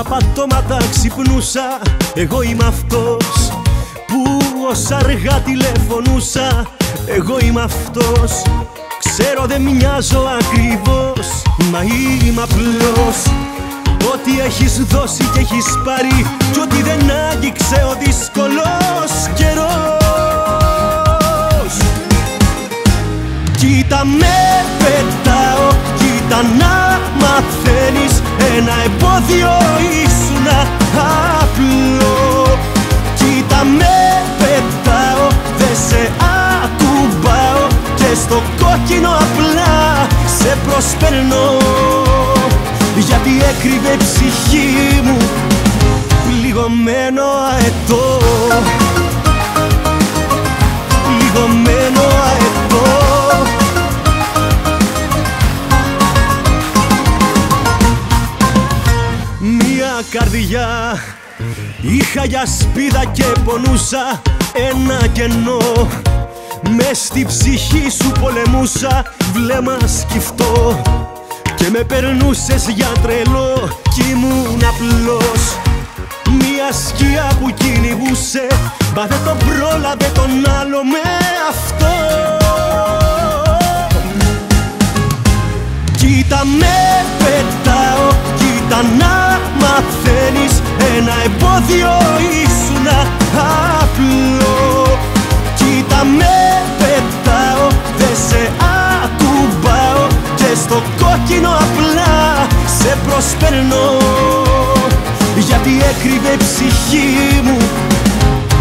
στα πατώματα ξυπνούσα. Εγώ είμαι αυτός που ως αργά τηλεφωνούσα. Εγώ είμαι αυτός. Ξέρω δεν μοιάζω ακριβώς, μα είμαι απλός. Ό,τι έχεις δώσει και έχεις πάρει, κι ό,τι δεν άγγιξε ο δύσκολος καιρός. Κοίτα με πετάω, κοίτα να μαθαίνεις. Ένα εμπόδιο ήσουν απλό. Κοίτα με πετάω, δε σε ακουμπάω, και στο κόκκινο απλά σε προσπερνώ. Γιατί έκρυβε η ψυχή μου πληγωμένο αετό. Πληγωμένο αετό. Μία καρδιά είχα για σπίδα και πονούσα. Ένα κενό μες στη ψυχή σου πολεμούσα. Βλέμμα σκυφτό και με περνούσες για τρελό κι ήμουν απλός. Μια σκιά που κυνηγούσε, μα δεν τον πρόλαβε τον άλλο με αυτό. Κοίτα με πετάω, κοίτα να μαθαίνεις. Ένα εμπόδιο ήσουν απλό. Κοίτα με πετάω, δε σε ακουμπάω, και στο κόκκινο απλά σε προσπερνώ. Γιατί έκρυβε η ψυχή μου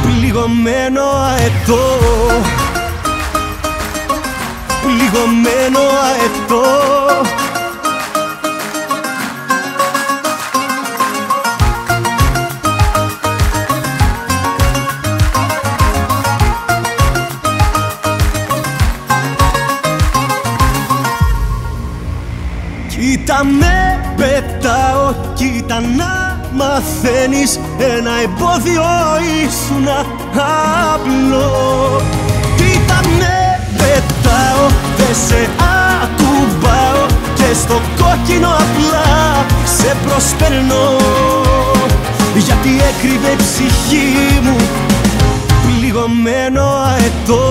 πληγωμένο αετό. Πληγωμένο αετό. Κοίτα με πετάω, κοίτα να μαθαίνεις. Ένα εμπόδιο ήσουν απλό. Κοίτα με πετάω, δε σε ακουμπάω, και στο κόκκινο απλά σε προσπερνώ. Γιατί έκρυβε η ψυχή μου πληγωμένο αετό.